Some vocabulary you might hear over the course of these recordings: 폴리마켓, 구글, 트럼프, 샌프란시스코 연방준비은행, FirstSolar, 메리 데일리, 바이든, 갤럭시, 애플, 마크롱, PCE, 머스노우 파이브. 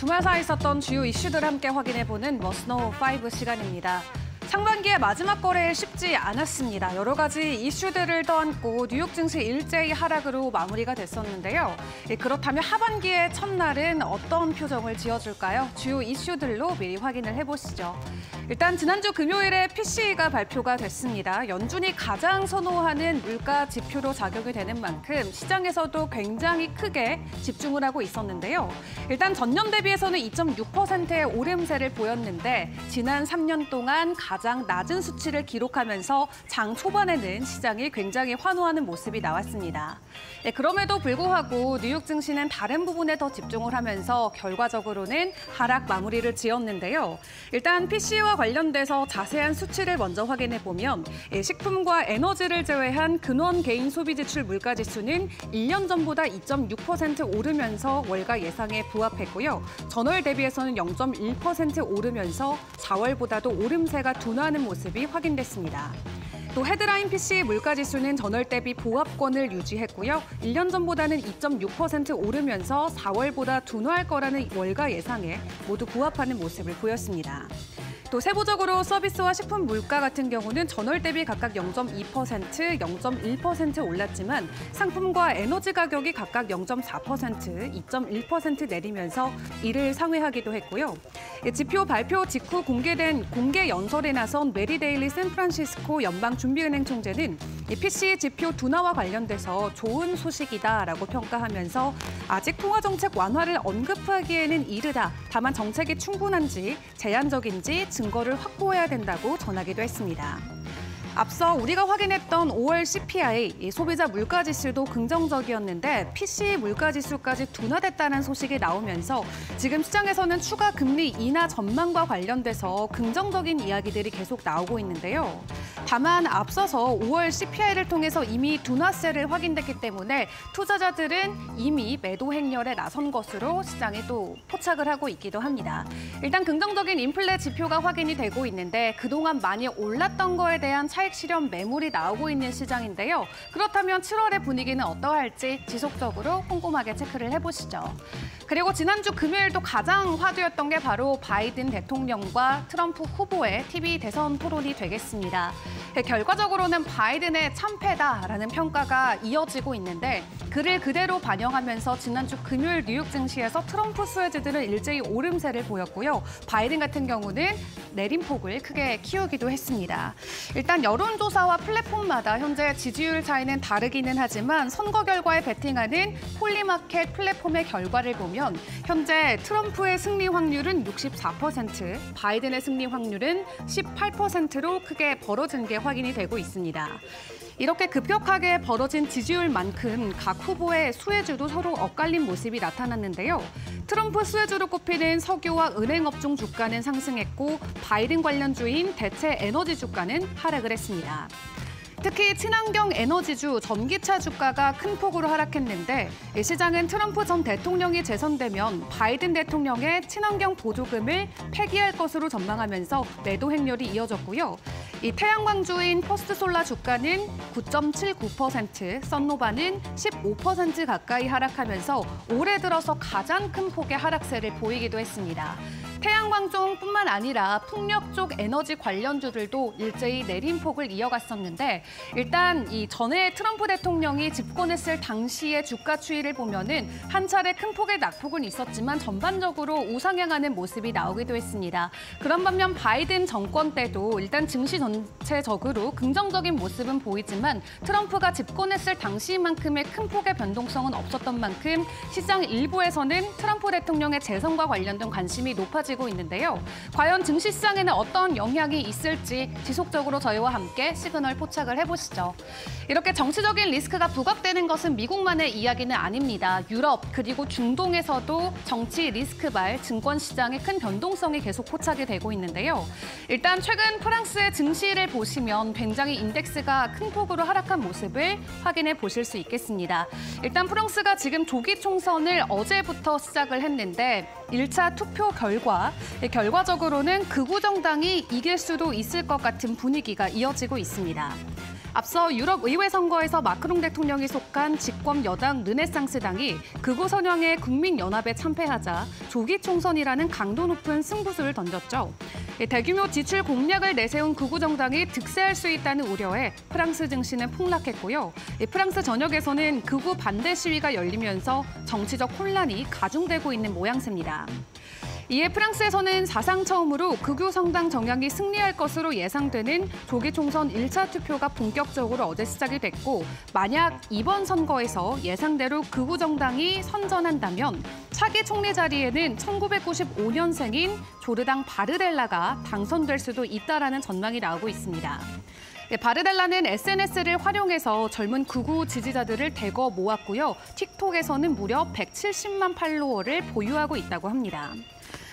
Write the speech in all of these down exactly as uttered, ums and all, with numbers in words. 주말사이 있었던 주요 이슈들 함께 확인해보는 머스노우 파이브 시간입니다. 상반기의 마지막 거래일 쉽지 않았습니다. 여러 가지 이슈들을 떠안고 뉴욕 증시 일제히 하락으로 마무리가 됐었는데요. 그렇다면 하반기의 첫날은 어떤 표정을 지어줄까요? 주요 이슈들로 미리 확인을 해보시죠. 일단 지난주 금요일에 피씨이가 발표가 됐습니다. 연준이 가장 선호하는 물가 지표로 작용이 되는 만큼 시장에서도 굉장히 크게 집중을 하고 있었는데요. 일단 전년 대비해서는 이 점 육 퍼센트의 오름세를 보였는데 지난 삼 년 동안 가장 가장 낮은 수치를 기록하면서 장 초반에는 시장이 굉장히 환호하는 모습이 나왔습니다. 네, 그럼에도 불구하고 뉴욕 증시는 다른 부분에 더 집중을 하면서 결과적으로는 하락 마무리를 지었는데요. 일단 피씨이와 관련돼서 자세한 수치를 먼저 확인해보면 식품과 에너지를 제외한 근원 개인 소비 지출 물가 지수는 일 년 전보다 이 점 육 퍼센트 오르면서 월가 예상에 부합했고요. 전월 대비해서는 영 점 일 퍼센트 오르면서 사월보다도 오름세가 둔화하는 모습이 확인됐습니다. 또 헤드라인 피씨이 물가지수는 전월 대비 보합권을 유지했고요. 일 년 전보다는 이 점 육 퍼센트 오르면서 사월보다 둔화할 거라는 월가 예상에 모두 부합하는 모습을 보였습니다. 또 세부적으로 서비스와 식품 물가 같은 경우는 전월 대비 각각 영 점 이 퍼센트, 영 점 일 퍼센트 올랐지만 상품과 에너지 가격이 각각 영 점 사 퍼센트, 이 점 일 퍼센트 내리면서 이를 상회하기도 했고요. 지표 발표 직후 공개된 공개 연설에 나선 메리 데일리 샌프란시스코 연방준비은행 총재는 이 피씨이 지표 둔화와 관련돼서 좋은 소식이다라고 평가하면서 아직 통화정책 완화를 언급하기에는 이르다. 다만 정책이 충분한지 제한적인지 증거를 확보해야 된다고 전하기도 했습니다. 앞서 우리가 확인했던 오월 씨피아이, 소비자 물가지수도 긍정적이었는데 피씨이 물가지수까지 둔화됐다는 소식이 나오면서 지금 시장에서는 추가 금리 인하 전망과 관련돼서 긍정적인 이야기들이 계속 나오고 있는데요. 다만 앞서서 오월 씨피아이를 통해서 이미 둔화세를 확인됐기 때문에 투자자들은 이미 매도 행렬에 나선 것으로 시장이 또 포착을 하고 있기도 합니다. 일단 긍정적인 인플레 지표가 확인이 되고 있는데 그동안 많이 올랐던 거에 대한 차이 차익 실현 매물이 나오고 있는 시장인데요. 그렇다면 칠월의 분위기는 어떠할지 지속적으로 꼼꼼하게 체크를 해보시죠. 그리고 지난주 금요일도 가장 화두였던 게 바로 바이든 대통령과 트럼프 후보의 티비 대선 토론이 되겠습니다. 결과적으로는 바이든의 참패다라는 평가가 이어지고 있는데 그를 그대로 반영하면서 지난주 금요일 뉴욕 증시에서 트럼프 수혜주들은 일제히 오름세를 보였고요. 바이든 같은 경우는 내림폭을 크게 키우기도 했습니다. 일단 여론조사와 플랫폼마다 현재 지지율 차이는 다르기는 하지만 선거 결과에 베팅하는 폴리마켓 플랫폼의 결과를 보면 현재 트럼프의 승리 확률은 육십사 퍼센트, 바이든의 승리 확률은 십팔 퍼센트로 크게 벌어진 게 확인이 되고 있습니다. 이렇게 급격하게 벌어진 지지율만큼 각 후보의 수혜주도 서로 엇갈린 모습이 나타났는데요. 트럼프 수혜주로 꼽히는 석유와 은행업종 주가는 상승했고 바이든 관련 주인 대체 에너지 주가는 하락을 했습니다. 특히 친환경 에너지주 전기차 주가가 큰 폭으로 하락했는데 시장은 트럼프 전 대통령이 재선되면 바이든 대통령의 친환경 보조금을 폐기할 것으로 전망하면서 매도 행렬이 이어졌고요. 이 태양광주인 퍼스트솔라 주가는 구 점 칠구 퍼센트, 썬노바는 십오 퍼센트 가까이 하락하면서 올해 들어서 가장 큰 폭의 하락세를 보이기도 했습니다. 태양광종뿐만 아니라 풍력 쪽 에너지 관련주들도 일제히 내림폭을 이어갔었는데 일단 이 전에 트럼프 대통령이 집권했을 당시의 주가 추이를 보면은 한 차례 큰 폭의 낙폭은 있었지만 전반적으로 우상향하는 모습이 나오기도 했습니다. 그런 반면 바이든 정권 때도 일단 증시 전체적으로 긍정적인 모습은 보이지만 트럼프가 집권했을 당시만큼의 큰 폭의 변동성은 없었던 만큼 시장 일부에서는 트럼프 대통령의 재선과 관련된 관심이 높아지 고 있는데요. 과연 증시 시장에는 어떤 영향이 있을지 지속적으로 저희와 함께 시그널 포착을 해보시죠. 이렇게 정치적인 리스크가 부각되는 것은 미국만의 이야기는 아닙니다. 유럽 그리고 중동에서도 정치 리스크발 증권시장의 큰 변동성이 계속 포착이 되고 있는데요. 일단 최근 프랑스의 증시를 보시면 굉장히 인덱스가 큰 폭으로 하락한 모습을 확인해 보실 수 있겠습니다. 일단 프랑스가 지금 조기 총선을 어제부터 시작을 했는데 일 차 투표 결과 결과적으로는 극우 정당이 이길 수도 있을 것 같은 분위기가 이어지고 있습니다. 앞서 유럽 의회 선거에서 마크롱 대통령이 속한 집권 여당 르네상스당이 극우 선형의 국민연합에 참패하자 조기 총선이라는 강도 높은 승부수를 던졌죠. 대규모 지출 공약을 내세운 극우 정당이 득세할 수 있다는 우려에 프랑스 증시는 폭락했고요. 프랑스 전역에서는 극우 반대 시위가 열리면서 정치적 혼란이 가중되고 있는 모양새입니다. 이에 프랑스에서는 사상 처음으로 극우 성당 정향이 승리할 것으로 예상되는 조기 총선 일 차 투표가 본격적으로 어제 시작이 됐고, 만약 이번 선거에서 예상대로 극우 정당이 선전한다면 차기 총리 자리에는 천구백구십오 년생인 조르당 바르델라가 당선될 수도 있다라는 전망이 나오고 있습니다. 바르델라는 에스엔에스를 활용해서 젊은 극우 지지자들을 대거 모았고요. 틱톡에서는 무려 백칠십만 팔로워를 보유하고 있다고 합니다.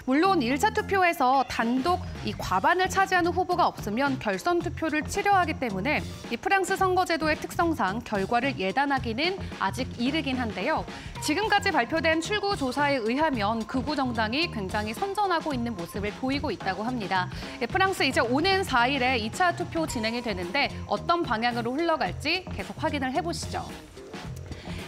물론 일 차 투표에서 단독 이 과반을 차지하는 후보가 없으면 결선 투표를 치러야 하기 때문에 이 프랑스 선거제도의 특성상 결과를 예단하기는 아직 이르긴 한데요. 지금까지 발표된 출구 조사에 의하면 극우 정당이 굉장히 선전하고 있는 모습을 보이고 있다고 합니다. 프랑스 이제 오는 사 일에 이 차 투표 진행이 되는데 어떤 방향으로 흘러갈지 계속 확인을 해보시죠.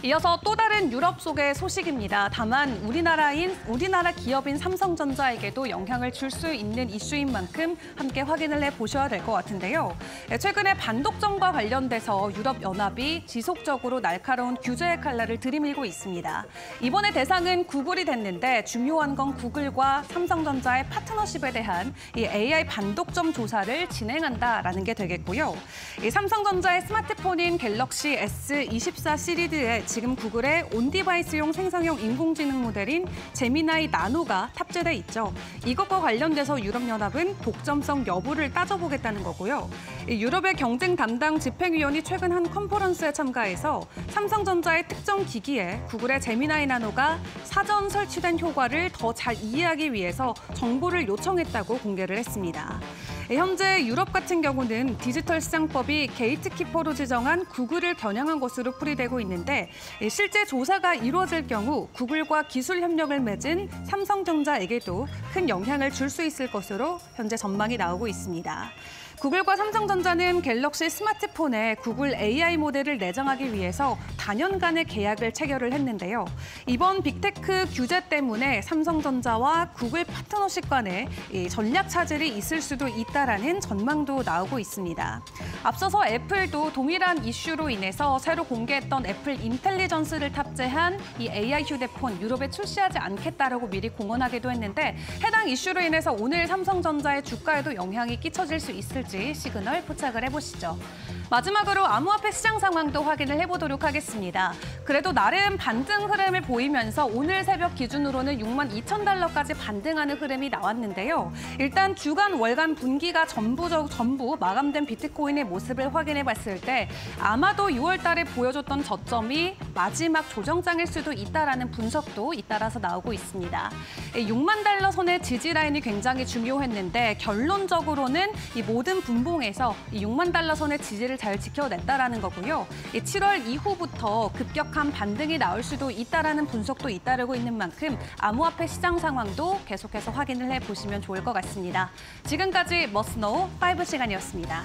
이어서 또 다른 유럽 속의 소식입니다. 다만 우리나라인, 우리나라 기업인 삼성전자에게도 영향을 줄 수 있는 이슈인 만큼 함께 확인을 해보셔야 될 것 같은데요. 최근에 반독점과 관련돼서 유럽연합이 지속적으로 날카로운 규제의 칼날을 들이밀고 있습니다. 이번에 대상은 구글이 됐는데 중요한 건 구글과 삼성전자의 파트너십에 대한 이 에이아이 반독점 조사를 진행한다라는 게 되겠고요. 이 삼성전자의 스마트폰인 갤럭시 에스 이십사 시리즈에 지금 구글의 온디바이스용 생성형 인공지능 모델인 제미나이 나노가 탑재돼 있죠. 이것과 관련돼서 유럽연합은 독점성 여부를 따져보겠다는 거고요. 유럽의 경쟁 담당 집행위원이 최근 한 컨퍼런스에 참가해서 삼성전자의 특정 기기에 구글의 제미나이 나노가 사전 설치된 효과를 더 잘 이해하기 위해서 정보를 요청했다고 공개를 했습니다. 현재 유럽 같은 경우는 디지털 시장법이 게이트키퍼로 지정한 구글을 겨냥한 것으로 풀이되고 있는데, 실제 조사가 이루어질 경우 구글과 기술 협력을 맺은 삼성전자에게도 큰 영향을 줄 수 있을 것으로 현재 전망이 나오고 있습니다. 구글과 삼성전자는 갤럭시 스마트폰에 구글 에이아이 모델을 내장하기 위해서 다년간의 계약을 체결을 했는데요. 이번 빅테크 규제 때문에 삼성전자와 구글 파트너십 간에 전략 차질이 있을 수도 있다라는 전망도 나오고 있습니다. 앞서서 애플도 동일한 이슈로 인해서 새로 공개했던 애플 인텔리전스를 탑재한 이 에이아이 휴대폰 유럽에 출시하지 않겠다라고 미리 공언하기도 했는데, 해당 이슈로 인해서 오늘 삼성전자의 주가에도 영향이 끼쳐질 수 있을지 시그널 포착을 해보시죠. 마지막으로 암호화폐 시장 상황도 확인을 해보도록 하겠습니다. 그래도 나름 반등 흐름을 보이면서 오늘 새벽 기준으로는 육만 이천 달러까지 반등하는 흐름이 나왔는데요. 일단 주간, 월간, 분기가 전부적, 전부 마감된 비트코인의 모습을 확인해봤을 때 아마도 유월 달에 보여줬던 저점이 마지막 조정장일 수도 있다라는 분석도 잇따라서 나오고 있습니다. 육만 달러 선의 지지 라인이 굉장히 중요했는데 결론적으로는 이 모든 분봉에서 이 육만 달러 선의 지지를 잘 지켜냈다라는 거고요. 칠월 이후부터 급격한 반등이 나올 수도 있다라는 분석도 잇따르고 있는 만큼 암호화폐 시장 상황도 계속해서 확인을 해보시면 좋을 것 같습니다. 지금까지 머스노우 파이브 시간이었습니다.